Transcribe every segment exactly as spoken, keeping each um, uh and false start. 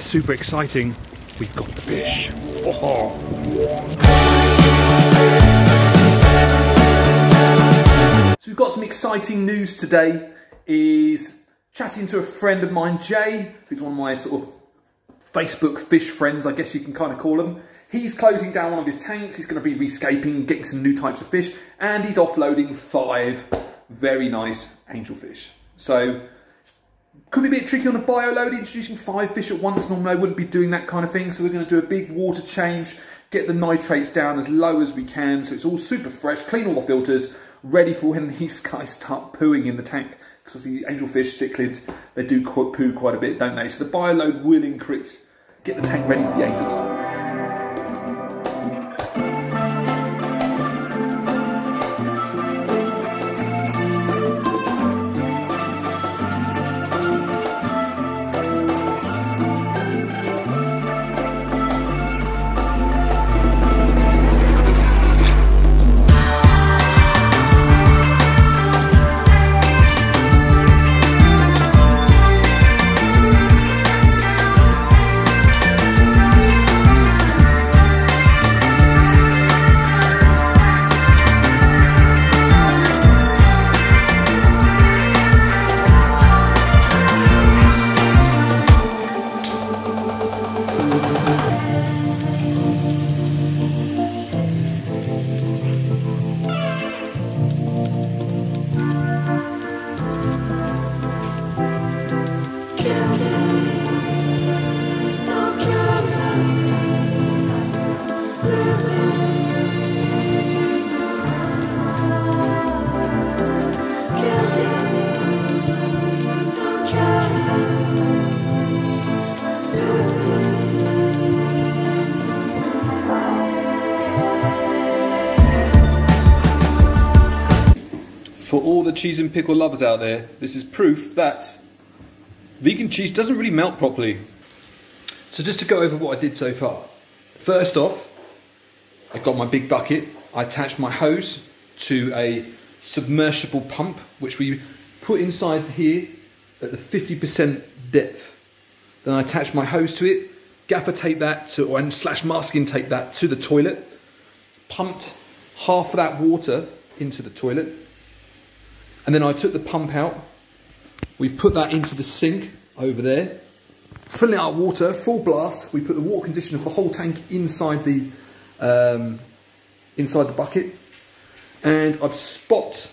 Super exciting. We've got the fish. Oh. So we've got some exciting news today. Is chatting to a friend of mine, Jay, who's one of my sort of Facebook fish friends, I guess you can kind of call him. He's closing down one of his tanks. He's going to be rescaping, getting some new types of fish, and he's offloading five very nice angelfish. So could be a bit tricky on a bio load, introducing five fish at once. Normally I wouldn't be doing that kind of thing. So we're going to do a big water change, get the nitrates down as low as we can, so it's all super fresh, clean all the filters, ready for when these guys start pooing in the tank. Because the angelfish, cichlids, they do poo quite a bit, don't they? So the bio load will increase. Get the tank ready for the angels. For all the cheese and pickle lovers out there, this is proof that vegan cheese doesn't really melt properly. So just to go over what I did so far. First off, I got my big bucket. I attached my hose to a submersible pump, which we put inside here at the fifty percent depth. Then I attached my hose to it, gaffer tape that to, or and slash masking tape that to the toilet, pumped half of that water into the toilet, and then I took the pump out. We've put that into the sink over there, filling it up water, full blast. We put the water conditioner for the whole tank inside the, um, inside the bucket. And I've spot,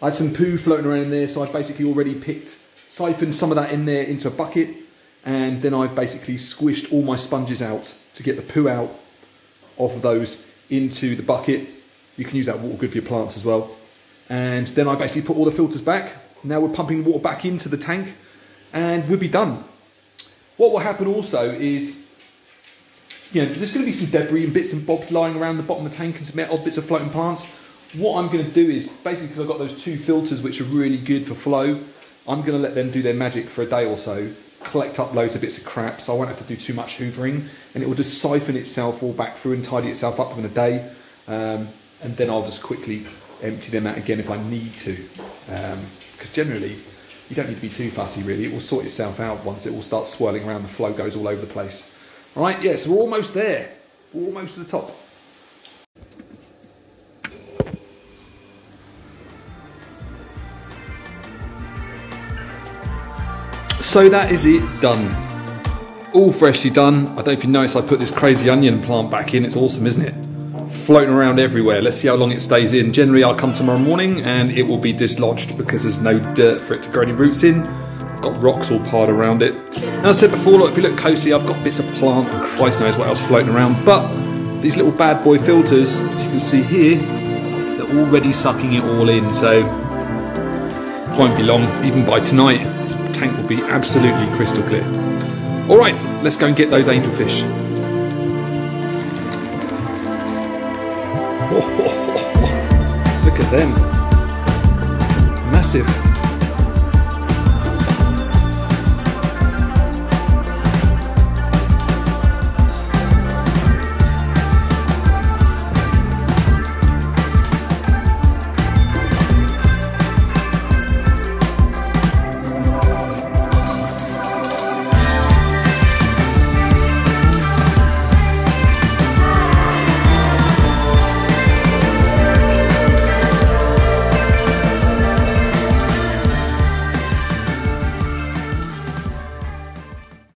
I had some poo floating around in there, so I've basically already picked, siphoned some of that in there into a bucket, and then I've basically squished all my sponges out to get the poo out off of those into the bucket. You can use that water good for your plants as well. And then I basically put all the filters back. Now we're pumping water back into the tank and we'll be done. What will happen also is, you know, there's gonna be some debris and bits and bobs lying around the bottom of the tank and some odd bits of floating plants. What I'm gonna do is, basically because I've got those two filters which are really good for flow, I'm gonna let them do their magic for a day or so, collect up loads of bits of crap, so I won't have to do too much hoovering, and it will just siphon itself all back through and tidy itself up within a day. Um, and then I'll just quickly empty them out again if I need to, because um, generally you don't need to be too fussy really. It will sort itself out once it all starts swirling around, the flow goes all over the place. All right, yeah, so we're almost there, we're almost to the top. So that is it done, all freshly done. I don't know if you noticed I put this crazy onion plant back in, it's awesome isn't it? Floating around everywhere. Let's see how long it stays in. Generally I'll come tomorrow morning and it will be dislodged because there's no dirt for it to grow any roots in. I've got rocks all piled around it. And I said before, look, if you look closely, I've got bits of plant and Christ knows what else floating around, but these little bad boy filters, as you can see here, they're already sucking it all in, so it won't be long. Even by tonight, this tank will be absolutely crystal clear. All right, let's go and get those angelfish. Look at them, massive.